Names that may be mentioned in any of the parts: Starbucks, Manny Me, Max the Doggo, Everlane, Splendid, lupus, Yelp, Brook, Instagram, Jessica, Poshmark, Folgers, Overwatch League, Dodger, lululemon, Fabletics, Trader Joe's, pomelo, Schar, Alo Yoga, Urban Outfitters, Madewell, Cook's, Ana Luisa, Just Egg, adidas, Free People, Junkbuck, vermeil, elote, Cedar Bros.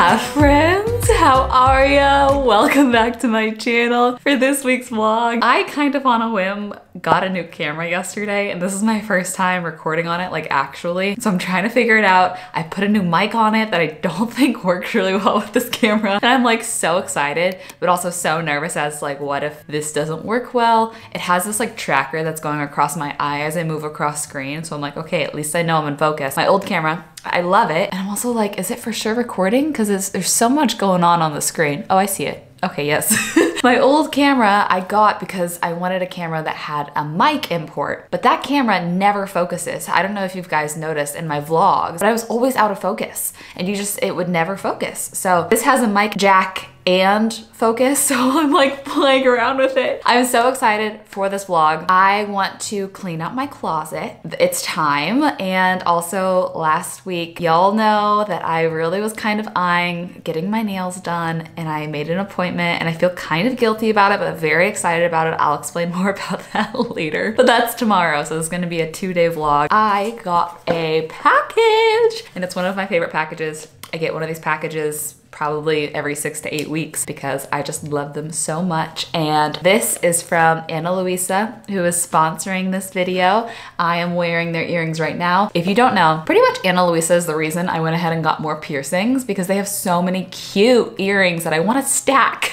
Hi friends, how are ya? Welcome back to my channel. For this week's vlog, I kind of on a whim got a new camera yesterday, and this is my first time recording on it, like actually. So I'm trying to figure it out. I put a new mic on it that I don't think works really well with this camera. And I'm like so excited, but also so nervous as like, what if this doesn't work well? It has this like tracker that's going across my eye as I move across screen. So I'm like, okay, at least I know I'm in focus. My old camera, I love it. And I'm also like, is it for sure recording? Because there's so much going on the screen. Oh, I see it. Okay, yes. My old camera I got because I wanted a camera that had a mic import, but that camera never focuses. I don't know if you guys noticed in my vlogs, but I was always out of focus and it would never focus. So this has a mic jack and focus, so I'm like playing around with it. I'm so excited for this vlog. I want to clean up my closet. It's time. And also last week, y'all know that I really was kind of eyeing getting my nails done, and I made an appointment, and I feel kind of guilty about it, but very excited about it. I'll explain more about that later, but that's tomorrow. So it's gonna be a two-day vlog. I got a package, and it's one of my favorite packages. I get one of these packages probably every 6 to 8 weeks because I just love them so much. And this is from Ana Luisa, who is sponsoring this video. I am wearing their earrings right now. If you don't know, pretty much Ana Luisa is the reason I went ahead and got more piercings, because they have so many cute earrings that I want to stack.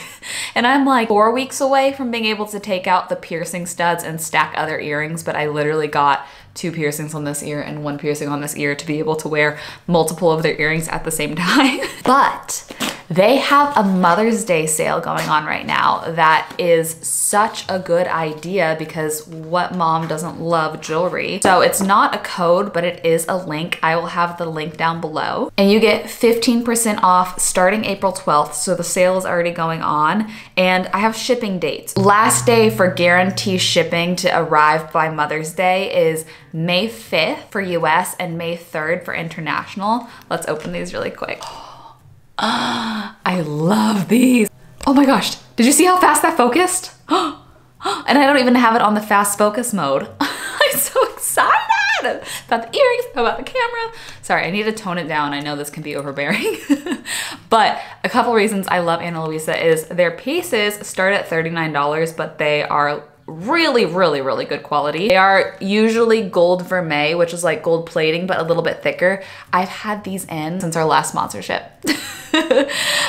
And I'm like 4 weeks away from being able to take out the piercing studs and stack other earrings, but I literally got 2 piercings on this ear and 1 piercing on this ear to be able to wear multiple of their earrings at the same time. But they have a Mother's Day sale going on right now. That is such a good idea, because what mom doesn't love jewelry? So it's not a code, but it is a link. I will have the link down below. And you get 15% off starting April 12th. So the sale is already going on, and I have shipping dates. Last day for guarantee shipping to arrive by Mother's Day is May 5th for US and May 3rd for international. Let's open these really quick. I love these. Oh my gosh, did you see how fast that focused? And I don't even have it on the fast focus mode. I'm so excited about the earrings, about the camera. Sorry, I need to tone it down. I know this can be overbearing. But a couple reasons I love Ana Luisa is their pieces start at $39, but they are really, really, really good quality. They are usually gold vermeil, which is like gold plating, but a little bit thicker. I've had these in since our last sponsorship.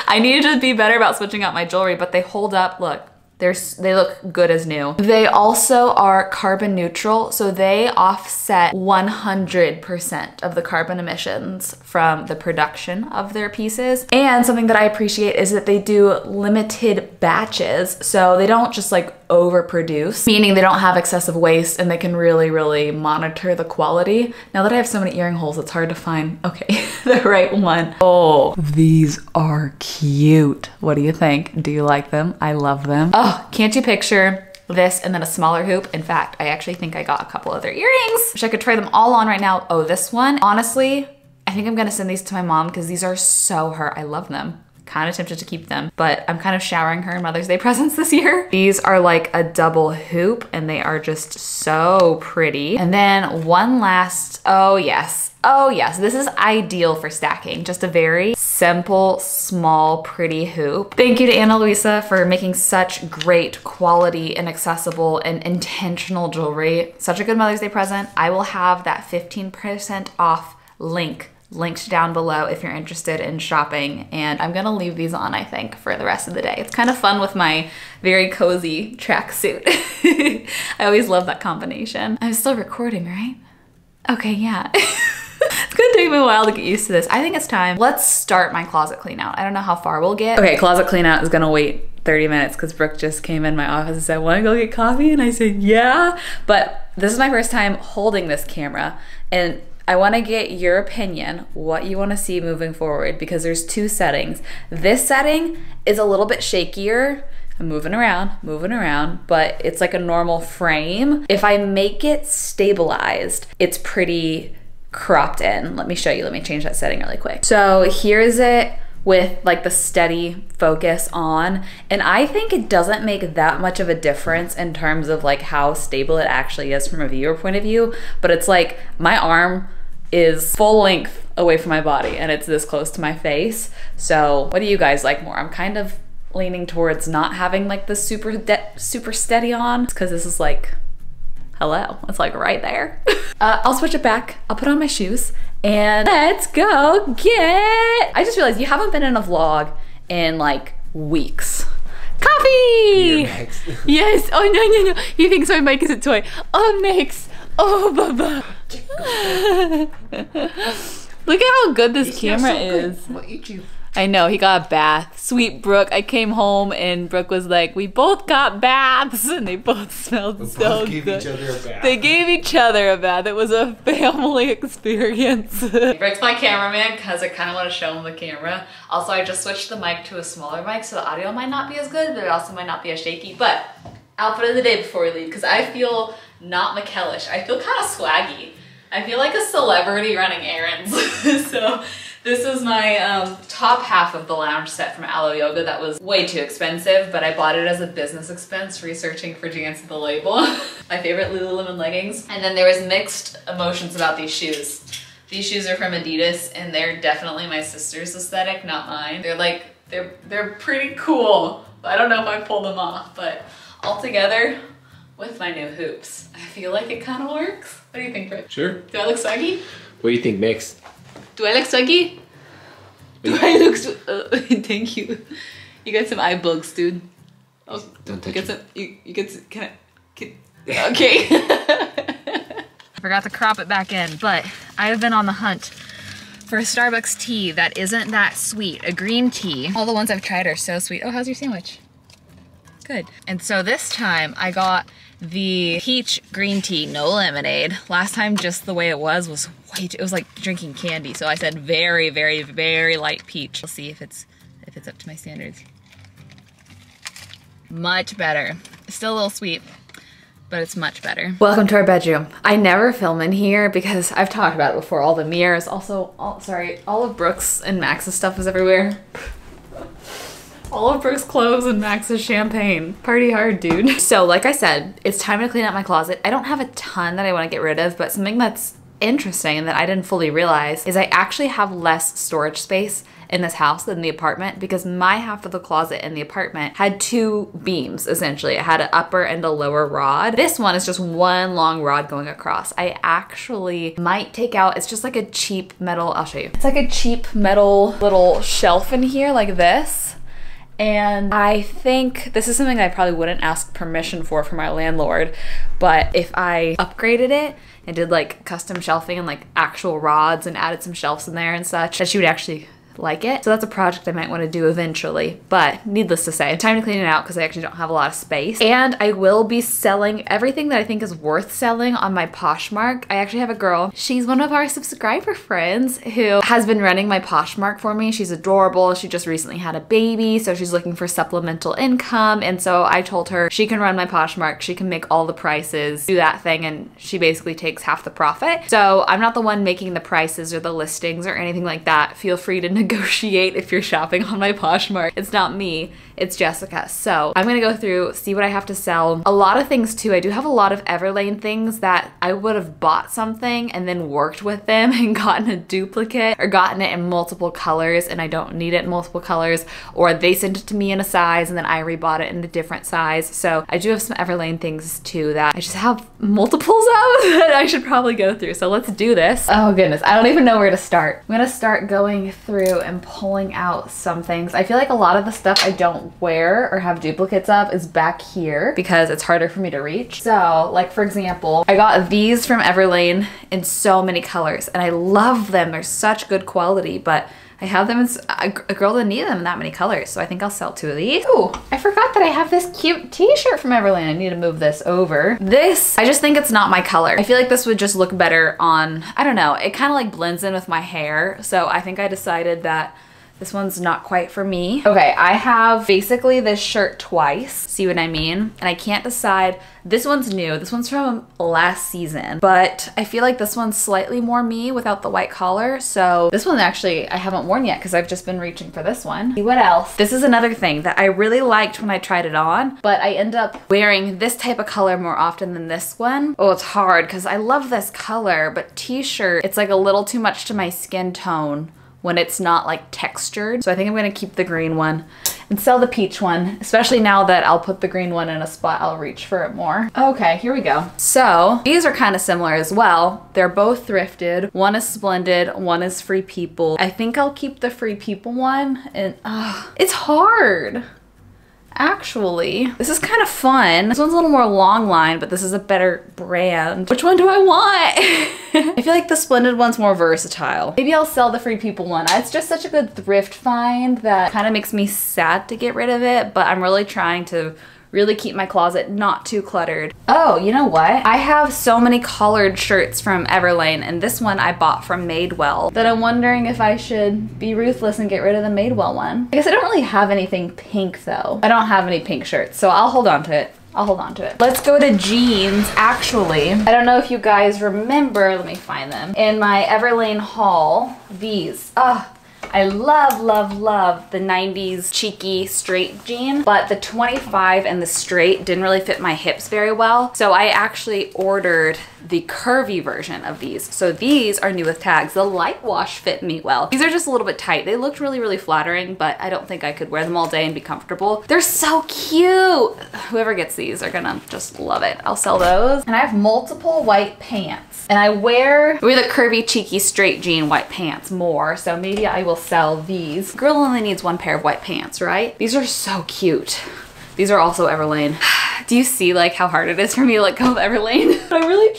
I needed to be better about switching out my jewelry, but they hold up. Look, they look good as new. They also are carbon neutral, so they offset 100% of the carbon emissions from the production of their pieces. And something that I appreciate is that they do limited batches, so they don't just like overproduce, meaning they don't have excessive waste, and they can really, really monitor the quality. Now that I have so many earring holes, it's hard to find, okay, the right one. Oh, these are cute. What do you think? Do you like them? I love them. Oh, can't you picture this and then a smaller hoop? In fact, I actually think I got a couple other earrings. Wish I could try them all on right now. Oh, this one, honestly, I think I'm gonna send these to my mom because these are so her. I love them. Kind of tempted to keep them, but I'm kind of showering her in Mother's Day presents this year. These are like a double hoop, and they are just so pretty. And then one last, oh yes. Oh yes, this is ideal for stacking. Just a very simple, small, pretty hoop. Thank you to Ana Luisa for making such great quality and accessible and intentional jewelry. Such a good Mother's Day present. I will have that 15% off link linked down below if you're interested in shopping. And I'm gonna leave these on, I think, for the rest of the day. It's kind of fun with my very cozy tracksuit. I always love that combination. I'm still recording, right? Okay, yeah. It's gonna take me a while to get used to this. I think it's time. Let's start my closet clean out. I don't know how far we'll get. Okay, closet clean out is gonna wait 30 minutes because Brooke just came in my office and said, wanna go get coffee? And I said, yeah. But this is my first time holding this camera, and I wanna get your opinion, what you wanna see moving forward, because there's 2 settings. This setting is a little bit shakier. I'm moving around, but it's like a normal frame. If I make it stabilized, it's pretty cropped in. Let me show you, let me change that setting really quick. So here's it with like the steady focus on, and I think it doesn't make that much of a difference in terms of like how stable it actually is from a viewer point of view, but it's like my arm is full length away from my body and it's this close to my face. So what do you guys like more? I'm kind of leaning towards not having like the super steady on. It's cause this is like, hello, it's like right there. I'll switch it back, I'll put on my shoes and let's go get, I just realized you haven't been in a vlog in like weeks. Coffee! Yes, oh no, no, no. He thinks my mic is a toy. Oh, Max, oh, Baba. Look at how good this camera is. What you do? I know, he got a bath. Sweet Brooke, I came home and Brooke was like, we both got baths and they both smelled so good. They gave each other a bath. They gave each other a bath. It was a family experience. Brooke's my cameraman because I kind of want to show him the camera. Also, I just switched the mic to a smaller mic so the audio might not be as good, but it also might not be as shaky. But outfit of the day before we leave because I feel not McKellish. I feel kind of swaggy. I feel like a celebrity running errands. So this is my top half of the lounge set from Alo Yoga that was way too expensive, but I bought it as a business expense researching for Jance at the label. My favorite Lululemon leggings. And then there was mixed emotions about these shoes. These shoes are from Adidas and they're definitely my sister's aesthetic, not mine. They're like, they're pretty cool. I don't know if I pulled them off, but altogether, with my new hoops, I feel like it kind of works. What do you think, Rick? Sure. Do I look swaggy? What do you think, Mix? Do I look swaggy? Do I look thank you. You got some eye bugs, dude. Oh, don't touch it. You get some, can I? Okay. Forgot to crop it back in, but I have been on the hunt for a Starbucks tea that isn't that sweet, a green tea. All the ones I've tried are so sweet. Oh, how's your sandwich? Good. And so this time I got the peach green tea, no lemonade. Last time, just the way it was white. It was like drinking candy. So I said very, very, very light peach. We'll see if it's up to my standards. Much better. Still a little sweet, but it's much better. Welcome to our bedroom. I never film in here because I've talked about it before. All the mirrors, also, all of Brooks and Max's stuff is everywhere. All of Brooke's clothes and Max's champagne. Party hard, dude. So like I said, it's time to clean out my closet. I don't have a ton that I want to get rid of, but something that's interesting and that I didn't fully realize is I actually have less storage space in this house than the apartment because my half of the closet in the apartment had two beams, essentially. It had an upper and a lower rod. This one is just one long rod going across. I actually might take out, it's just like a cheap metal, I'll show you. It's like a cheap metal little shelf in here like this. And I think this is something I probably wouldn't ask permission for from my landlord, but if I upgraded it and did like custom shelving and like actual rods and added some shelves in there and such, that she would actually like it. So that's a project I might want to do eventually, but needless to say, time to clean it out because I actually don't have a lot of space. And I will be selling everything that I think is worth selling on my Poshmark. I actually have a girl, she's one of our subscriber friends who has been running my Poshmark for me. She's adorable. She just recently had a baby, so she's looking for supplemental income. And so I told her she can run my Poshmark. She can make all the prices, do that thing, and she basically takes half the profit. So I'm not the one making the prices or the listings or anything like that. Feel free to negotiate if you're shopping on my Poshmark. It's not me, it's Jessica. So I'm gonna go through, see what I have to sell. A lot of things too. I do have a lot of Everlane things that I would have bought something and then worked with them and gotten a duplicate or gotten it in multiple colors and I don't need it in multiple colors, or they sent it to me in a size and then I rebought it in a different size. So I do have some Everlane things too that I just have multiples of that I should probably go through. So let's do this. Oh goodness, I don't even know where to start. I'm gonna start going through and pulling out some things. I feel like a lot of the stuff I don't wear or have duplicates of is back here because it's harder for me to reach. So like for example, I got these from Everlane in so many colors and I love them. They're such good quality, but I have them as a girl that needed them in that many colors. So I think I'll sell two of these. Ooh, I forgot that I have this cute t-shirt from Everlane. I need to move this over. This, I just think it's not my color. I feel like this would just look better on, I don't know, it kind of like blends in with my hair. So I think I decided that This one's not quite for me. Okay, I have basically this shirt twice. See what I mean? And I can't decide. This one's new. This one's from last season. But I feel like this one's slightly more me without the white collar. So this one actually I haven't worn yet because I've just been reaching for this one. See what else? This is another thing that I really liked when I tried it on. But I end up wearing this type of color more often than this one. Oh, it's hard because I love this color. But t-shirt, it's like a little too much to my skin tone when it's not like textured. So I think I'm gonna keep the green one and sell the peach one, especially now that I'll put the green one in a spot, I'll reach for it more. Okay, here we go. So these are kind of similar as well. They're both thrifted. One is Splendid, one is Free People. I think I'll keep the Free People one and it's hard. Actually, this is kind of fun. This one's a little more long line, but this is a better brand. Which one do I want? I feel like the Splendid one's more versatile. Maybe I'll sell the Free People one. It's just such a good thrift find that kind of makes me sad to get rid of it, but I'm really trying to really keep my closet not too cluttered. Oh, you know what? I have so many collared shirts from Everlane, and this one I bought from Madewell, that I'm wondering if I should be ruthless and get rid of the Madewell one. I guess I don't really have anything pink though. I don't have any pink shirts, so I'll hold on to it. Let's go to jeans, actually. I don't know if you guys remember, let me find them. In my Everlane haul, these. I love, love, love the 90s cheeky straight jean, but the 25 and the straight didn't really fit my hips very well. So I actually ordered the curvy version of these. So these are new with tags. The light wash fit me well. These are just a little bit tight. They looked really, really flattering, but I don't think I could wear them all day and be comfortable. They're so cute. Whoever gets these are gonna just love it. I'll sell those. And I have multiple white pants, and I wear the curvy cheeky straight jean white pants more. So maybe I will sell these. Girl only needs one pair of white pants, right? These are so cute. These are also Everlane. Do you see like how hard it is for me to let go of Everlane? I'm really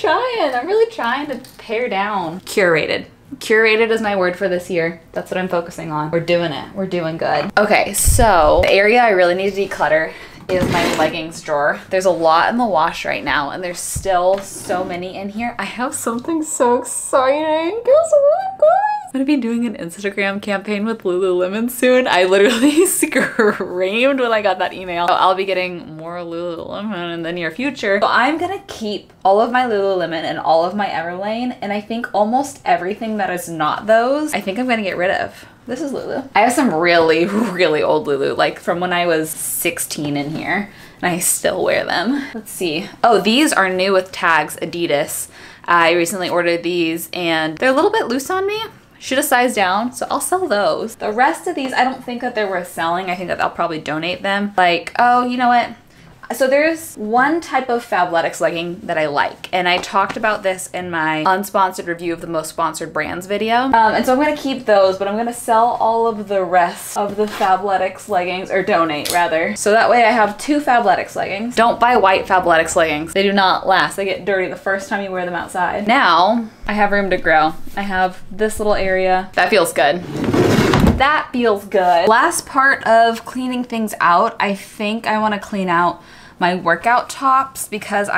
trying to pare down. Curated. Curated is my word for this year. That's what I'm focusing on. We're doing it. We're doing good. Okay, so the area I really need to declutter is my leggings drawer. There's a lot in the wash right now, and there's still so many in here. I have something so exciting. Guess what, guys? I'm gonna be doing an Instagram campaign with Lululemon soon. I literally screamed when I got that email. So I'll be getting more Lululemon in the near future. So I'm gonna keep all of my Lululemon and all of my Everlane, and I think almost everything that is not those, I think I'm gonna get rid of. This is Lulu. I have some really, really old Lulu, like from when I was 16 in here, and I still wear them. Let's see. Oh, these are new with tags, Adidas. I recently ordered these, and they're a little bit loose on me. Should have sized down, so I'll sell those. The rest of these, I don't think that they're worth selling. I think that I'll probably donate them. Like, oh, you know what? So there's one type of Fabletics legging that I like, and I talked about this in my unsponsored review of the most sponsored brands video. And so I'm gonna keep those, but I'm gonna sell all of the rest of the Fabletics leggings, or donate rather. So that way I have two Fabletics leggings. Don't buy white Fabletics leggings. They do not last. They get dirty the first time you wear them outside. Now I have room to grow. I have this little area. That feels good. That feels good. Last part of cleaning things out, I think I wanna clean out my workout tops because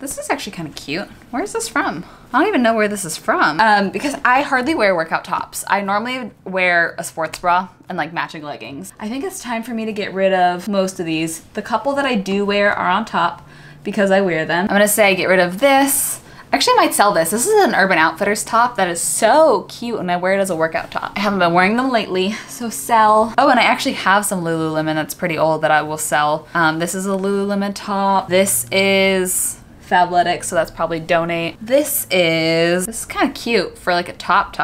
this is actually kind of cute. Where is this from? I don't even know where this is from. Because I hardly wear workout tops. I normally wear a sports bra and like matching leggings. I think it's time for me to get rid of most of these. The couple that I do wear are on top because I wear them. I'm gonna say get rid of this. Actually, I might sell this. This is an Urban Outfitters top that is so cute, and I wear it as a workout top. I haven't been wearing them lately, so sell. Oh, and I actually have some Lululemon that's pretty old that I will sell. This is a Lululemon top. This is Fabletics, so that's probably donate. This is kind of cute for like a top.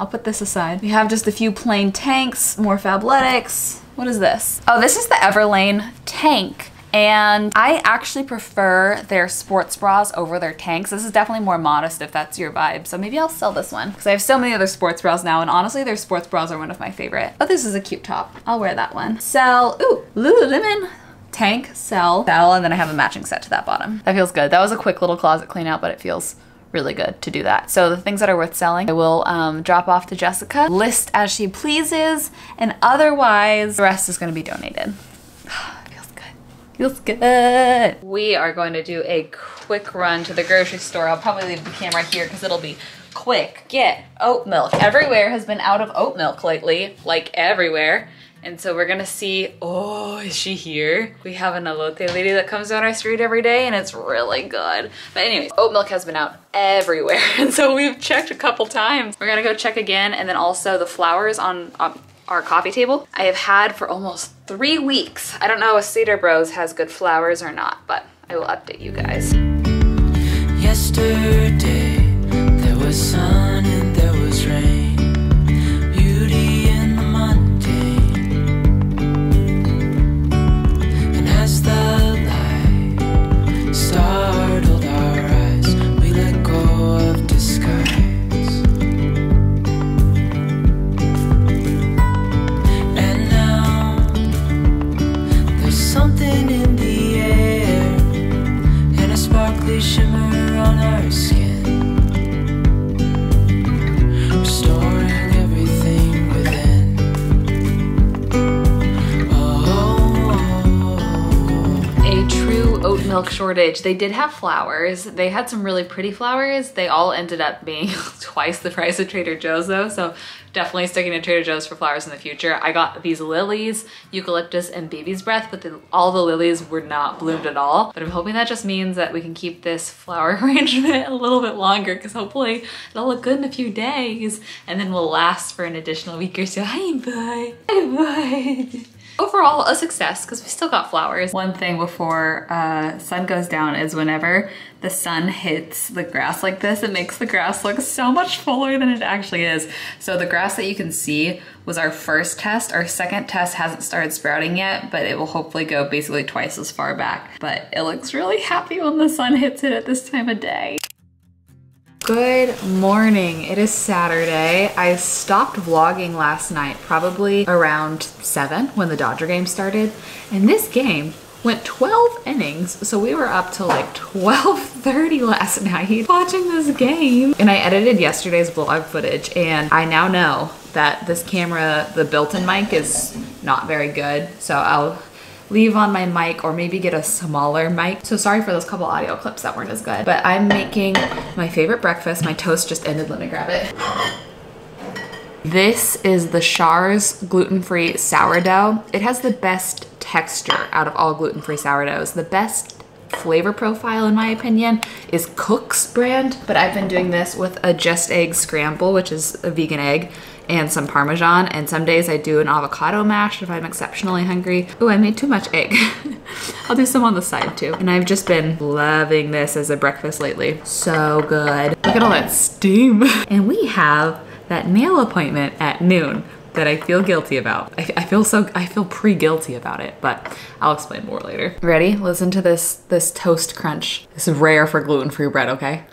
I'll put this aside. We have just a few plain tanks, more Fabletics. What is this? Oh, this is the Everlane tank. And I actually prefer their sports bras over their tanks. This is definitely more modest if that's your vibe. So maybe I'll sell this one because I have so many other sports bras now. And honestly, their sports bras are one of my favorite. But this is a cute top. I'll wear that one. Sell. Ooh, Lululemon. Tank, sell. And then I have a matching set to that bottom. That feels good. That was a quick little closet clean out, but it feels really good to do that. So the things that are worth selling, I will drop off to Jessica, list as she pleases. And otherwise, the rest is going to be donated. Feels good. We are going to do a quick run to the grocery store. I'll probably leave the camera here because it'll be quick, get oat milk. Everywhere has been out of oat milk lately, like everywhere. And so we're gonna see, oh, is she here? We have an elote lady that comes down our street every day and it's really good. But anyways, oat milk has been out everywhere. And so we've checked a couple times. We're gonna go check again. And then also the flowers on our coffee table, I have had for almost 3 weeks. I don't know if Cedar Bros has good flowers or not, but I will update you guys. Yesterday, there was sun and there was rain. Milk shortage. They did have flowers. They had some really pretty flowers. They all ended up being twice the price of Trader Joe's though, so definitely sticking to Trader Joe's for flowers in the future. I got these lilies, eucalyptus and baby's breath, but all the lilies were not bloomed at all. But I'm hoping that just means that we can keep this flower arrangement a little bit longer because hopefully it'll look good in a few days and then will last for an additional week or so. Hi, bye. Hi, bye. Overall, a success because we still got flowers. One thing before sun goes down is whenever the sun hits the grass like this, it makes the grass look so much fuller than it actually is. So the grass that you can see was our first test. Our second test hasn't started sprouting yet, but it will hopefully go basically twice as far back. But it looks really happy when the sun hits it at this time of day. Good morning, it is Saturday. I stopped vlogging last night, probably around 7 when the Dodger game started. And this game went 12 innings, so we were up till like 12:30 last night watching this game. And I edited yesterday's vlog footage and I now know that this camera, the built-in mic is not very good, so I'll leave on my mic or maybe get a smaller mic. So sorry for those couple audio clips that weren't as good, but I'm making my favorite breakfast. My toast just ended, let me grab it. This is the Schar's gluten-free sourdough. It has the best texture out of all gluten-free sourdoughs. The best flavor profile, in my opinion, is Cook's brand, but I've been doing this with a Just Egg scramble, which is a vegan egg, and some Parmesan, and some days I do an avocado mash if I'm exceptionally hungry. Ooh, I made too much egg. I'll do some on the side too. And I've just been loving this as a breakfast lately. So good. Look at all that steam. And we have that nail appointment at noon that I feel guilty about. I feel pre-guilty about it, but I'll explain more later. Ready? Listen to this toast crunch. This is rare for gluten-free bread, okay?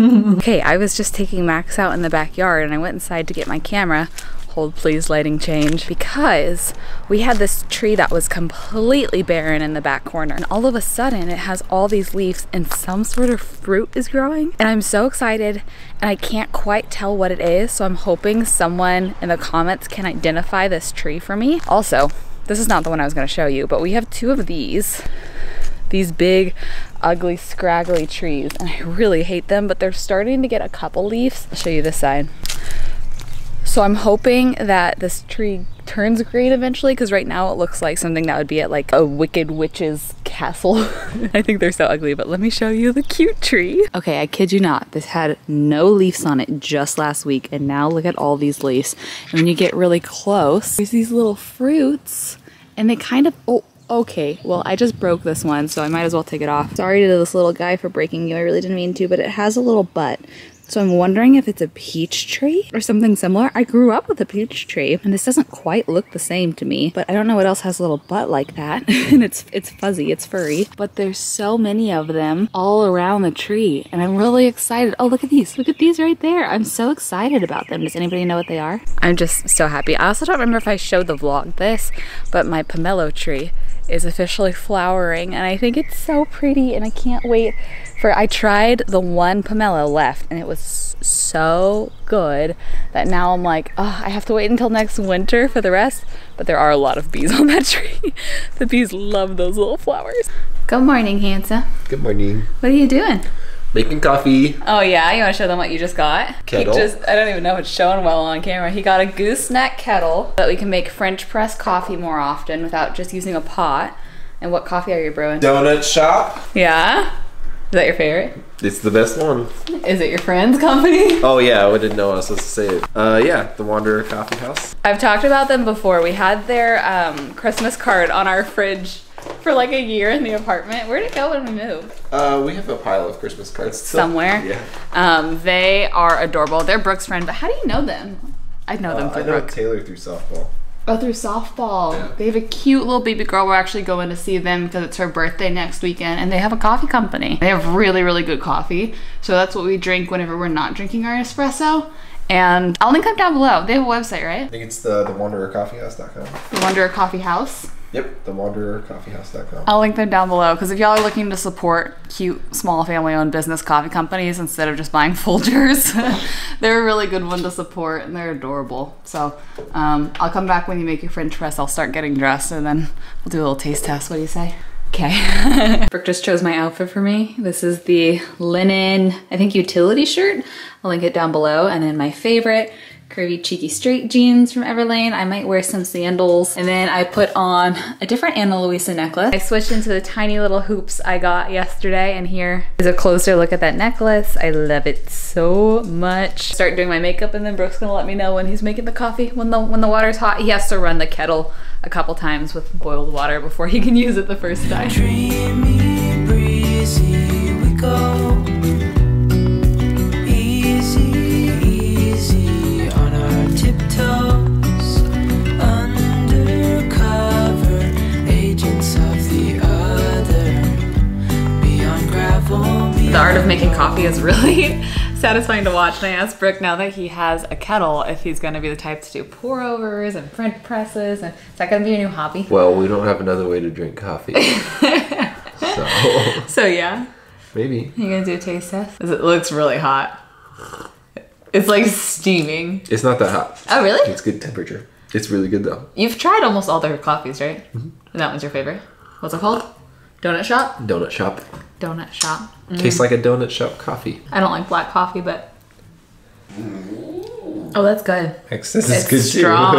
Okay, I was just taking Max out in the backyard and I went inside to get my camera. Hold please, lighting change. Because we had this tree that was completely barren in the back corner and all of a sudden it has all these leaves and some sort of fruit is growing. And I'm so excited and I can't quite tell what it is. So I'm hoping someone in the comments can identify this tree for me. Also, this is not the one I was gonna show you, but we have two of these big, ugly, scraggly trees. And I really hate them, but they're starting to get a couple leaves. I'll show you this side. So I'm hoping that this tree turns green eventually, because right now it looks like something that would be at like a wicked witch's castle. I think they're so ugly, but let me show you the cute tree. Okay, I kid you not, this had no leaves on it just last week, and now look at all these leaves. And when you get really close, there's these little fruits, and they kind of, oh, okay, well I just broke this one, so I might as well take it off. Sorry to this little guy for breaking you, I really didn't mean to, but it has a little butt. So I'm wondering if it's a peach tree or something similar. I grew up with a peach tree and this doesn't quite look the same to me, but I don't know what else has a little butt like that. And it's fuzzy, it's furry, but there's so many of them all around the tree and I'm really excited. Oh, look at these right there. I'm so excited about them. Does anybody know what they are? I'm just so happy. I also don't remember if I showed the vlog this, but my pomelo tree is officially flowering and I think it's so pretty and I can't wait for, I tried the one pomelo left and it was so good that now I'm like, oh, I have to wait until next winter for the rest, but there are a lot of bees on that tree. The bees love those little flowers. Good morning, Hansa. Good morning. What are you doing? making coffee. Oh yeah, you want to show them what you just got? Kettle. I don't even know if it's showing well on camera. He got a gooseneck kettle so that we can make French press coffee more often without just using a pot. And what coffee are you brewing? Donut shop. Yeah? Is that your favorite? It's the best one. Is it your friend's company? Oh yeah, I didn't know what I was supposed to say. Yeah, The Wanderer Coffeehouse. I've talked about them before. We had their Christmas card on our fridge for like a year in the apartment. Where'd it go when we moved? We have a pile of Christmas cards still. Somewhere. Yeah. They are adorable. They're Brooke's friend, but how do you know them? I know them through Brooke. I know Taylor through softball. Oh, through softball. Yeah. They have a cute little baby girl. We're actually going to see them because it's her birthday next weekend, and they have a coffee company. They have really, really good coffee. So that's what we drink whenever we're not drinking our espresso. And I'll link them down below. They have a website, right? I think it's the wanderercoffeehouse.com. The Wanderer Coffeehouse? Yep, the wanderercoffeehouse.com. I'll link them down below because if y'all are looking to support cute, small, family-owned business coffee companies instead of just buying Folgers, they're a really good one to support and they're adorable. So I'll come back when you make your French press. I'll start getting dressed and then we'll do a little taste test. What do you say? Okay. Brooke just chose my outfit for me. This is the linen, I think, utility shirt. I'll link it down below. And then my favorite, curvy, cheeky, straight jeans from Everlane. I might wear some sandals. And then I put on a different Ana Luisa necklace. I switched into the tiny little hoops I got yesterday. And here is a closer look at that necklace. I love it so much. Start doing my makeup and then Brooke's gonna let me know when he's making the coffee. When the water's hot, he has to run the kettle a couple times with boiled water before he can use it the first time. Dreamy, breezy, we go. Easy, easy on our tiptoes. Undercover agents of the other. Beyond gravel. The art of making coffee is really satisfying to watch, and I asked Brooke now that he has a kettle if he's gonna be the type to do pour overs and French presses, and is that gonna be your new hobby? Well, we don't have another way to drink coffee. So yeah. Maybe. You gonna do a taste test? It looks really hot. It's like steaming. It's not that hot. Oh really? It's good temperature. It's really good though. You've tried almost all their coffees, right? Mm-hmm. And that one's your favorite. What's it called? Donut shop? Donut shop. Donut shop. Mm. Tastes like a donut shop coffee. I don't like black coffee, but oh, that's good. Excess is good strong.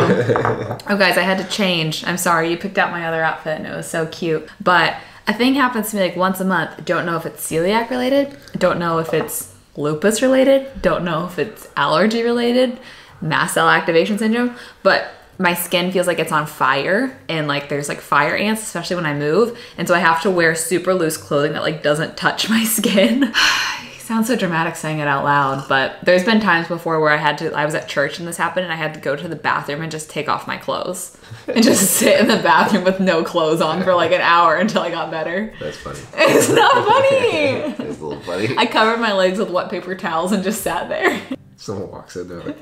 Oh, guys, I had to change. I'm sorry. You picked out my other outfit, and it was so cute. But a thing happens to me like once a month. Don't know if it's celiac related. Don't know if it's lupus related. Don't know if it's allergy related. Mast cell activation syndrome. But my skin feels like it's on fire and like there's like fire ants, especially when I move. And so I have to wear super loose clothing that like doesn't touch my skin. It sounds so dramatic saying it out loud, but there's been times before where I was at church and this happened and I had to go to the bathroom and just take off my clothes and just sit in the bathroom with no clothes on for like an hour until I got better. That's funny. It's not funny. It's a little funny. I covered my legs with wet paper towels and just sat there. Someone walks in there like,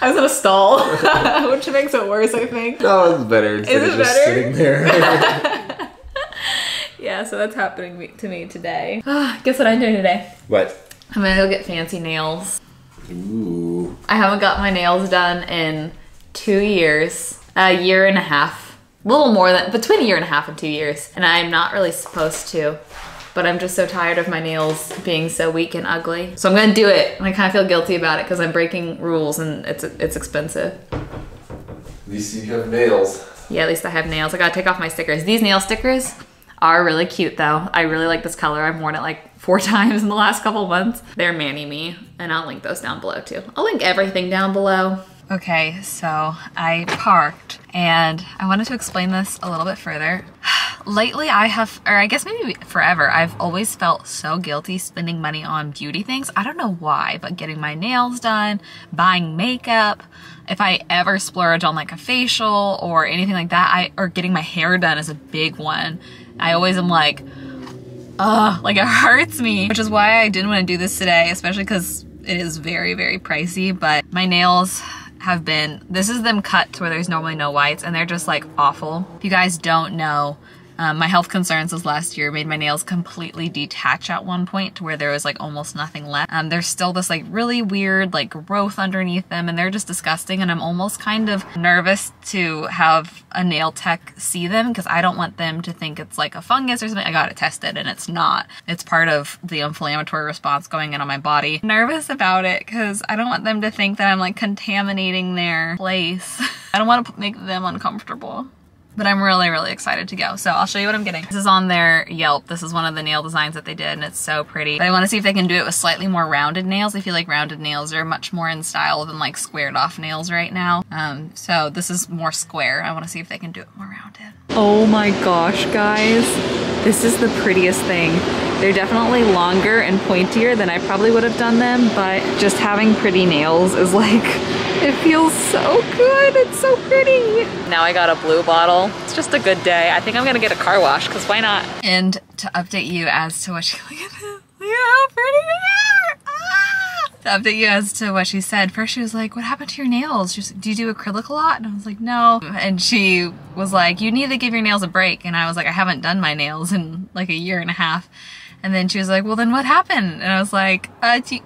I was in a stall, which makes it worse, I think. No, it's better instead of just sitting there. Yeah, so that's happening to me today. Guess what I'm doing today? What? I'm gonna go get fancy nails. Ooh. I haven't got my nails done in 2 years. A year and a half. A little more than, between a year and a half and 2 years. And I'm not really supposed to, but I'm just so tired of my nails being so weak and ugly. So I'm gonna do it, and I kind of feel guilty about it because I'm breaking rules and it's expensive. At least you have nails. Yeah, at least I have nails. I gotta take off my stickers. These nail stickers are really cute though. I really like this color. I've worn it like 4 times in the last couple months. They're Manny Me, and I'll link those down below too. I'll link everything down below. Okay, so I parked and I wanted to explain this a little bit further. Lately I have, or I guess maybe forever, I've always felt so guilty spending money on beauty things. I don't know why, but getting my nails done, buying makeup, if I ever splurge on like a facial or anything like that, or getting my hair done is a big one. I always am like, ugh, like it hurts me. Which is why I didn't want to do this today, especially because it is very, very pricey, but my nails have been, this is them cut to where there's normally no whites and they're just like awful. If you guys don't know, My health concerns this last year made my nails completely detach at one point to where there was like almost nothing left. There's still this like really weird like growth underneath them, and they're just disgusting, and I'm almost kind of nervous to have a nail tech see them because I don't want them to think it's like a fungus or something. I got it tested and it's not. It's part of the inflammatory response going in on my body. I'm nervous about it because I don't want them to think that I'm like contaminating their place. I don't want to make them uncomfortable. But I'm really, really excited to go. So I'll show you what I'm getting. This is on their Yelp. This is one of the nail designs that they did, and it's so pretty. But I want to see if they can do it with slightly more rounded nails. I feel like rounded nails are much more in style than like squared off nails right now. So this is more square. I want to see if they can do it more rounded. Oh my gosh, guys. This is the prettiest thing. They're definitely longer and pointier than I probably would have done them, but just having pretty nails is like, it feels so good, it's so pretty. Now I got a blue bottle. It's just a good day. I think I'm gonna get a car wash, because why not? And to update you as to what she, look at how pretty they are. Ah! To update you as to what she said, first she was like, what happened to your nails? She was, do you do acrylic a lot? And I was like, no. And she was like, you need to give your nails a break. And I was like, I haven't done my nails in like a year and a half. And then she was like, well, then what happened? And I was like, I think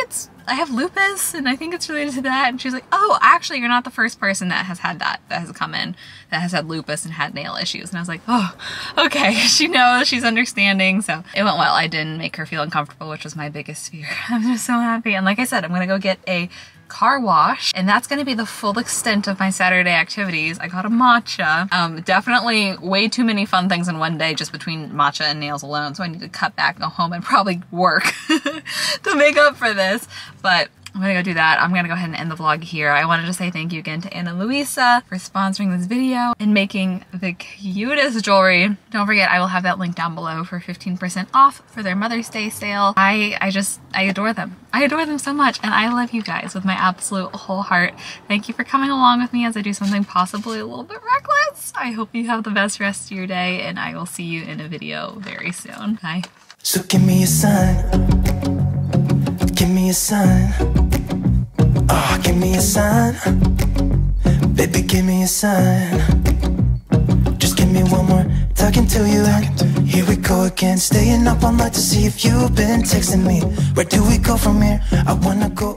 it's, I have lupus and I think it's related to that. And she's like, oh, actually you're not the first person that has had that, that has come in, that has had lupus and had nail issues. And I was like, oh, okay. She knows, she's understanding. So it went well. I didn't make her feel uncomfortable, which was my biggest fear. I'm just so happy. And like I said, I'm gonna go get a car wash, and that's gonna be the full extent of my Saturday activities. I got a matcha. Definitely way too many fun things in one day just between matcha and nails alone, so I need to cut back, go home, and probably work to make up for this, but I'm gonna go do that. I'm gonna go ahead and end the vlog here. I wanted to say thank you again to Ana Luisa for sponsoring this video and making the cutest jewelry. Don't forget, I will have that link down below for 15% off for their Mother's Day sale. I adore them. I adore them so much, and I love you guys with my absolute whole heart. Thank you for coming along with me as I do something possibly a little bit reckless. I hope you have the best rest of your day, and I will see you in a video very soon. Bye. So give me a sign. Give me a sign, oh, give me a sign, baby, give me a sign, just give me one more, talking to you and here we go again, staying up all night to see if you've been texting me, where do we go from here, I wanna go.